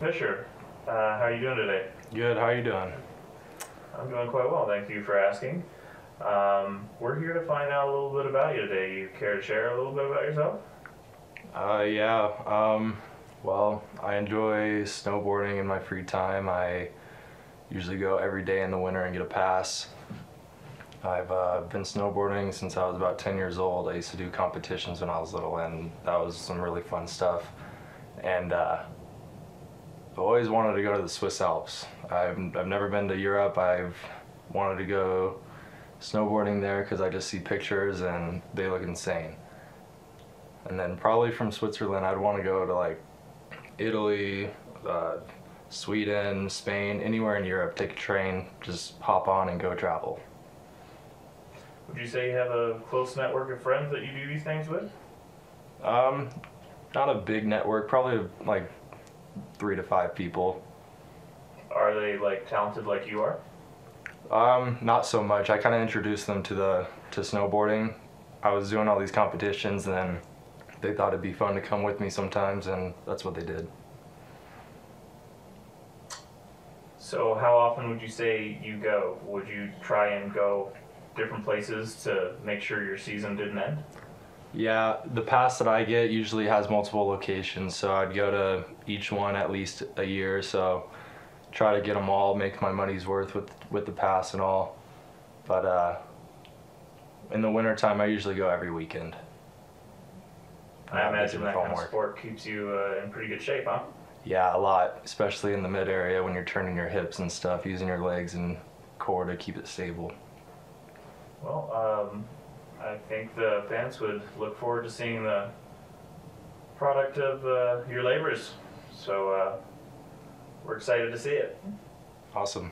Fisher, how are you doing today? Good, how are you doing? I'm doing quite well, thank you for asking. We're here to find out a little bit about you today. You care to share a little bit about yourself? Well, I enjoy snowboarding in my free time. I usually go every day in the winter and get a pass. I've been snowboarding since I was about 10 years old. I used to do competitions when I was little, and that was some really fun stuff. And I always wanted to go to the Swiss Alps. I've never been to Europe. I've wanted to go snowboarding there because I just see pictures and they look insane. And then probably from Switzerland, I'd want to go to like Italy, Sweden, Spain, anywhere in Europe. Take a train, just hop on and go travel. Would you say you have a close network of friends that you do these things with? Not a big network, probably like 3 to 5 people. Are they like talented like you are? Not so much. I kind of introduced them to snowboarding. I was doing all these competitions, and then they thought it'd be fun to come with me sometimes, and that's what they did. So how often would you say you go? Would you try and go different places to make sure your season didn't end? Yeah, the pass that I get usually has multiple locations, so I'd go to each one at least a year, so try to get them all, make my money's worth with the pass and all. But in the wintertime, I usually go every weekend. I imagine that kind of sport keeps you in pretty good shape, huh? Yeah, a lot, especially in the mid-area when you're turning your hips and stuff, using your legs and core to keep it stable. Well, I think the fans would look forward to seeing the product of your labors, so we're excited to see it. Awesome.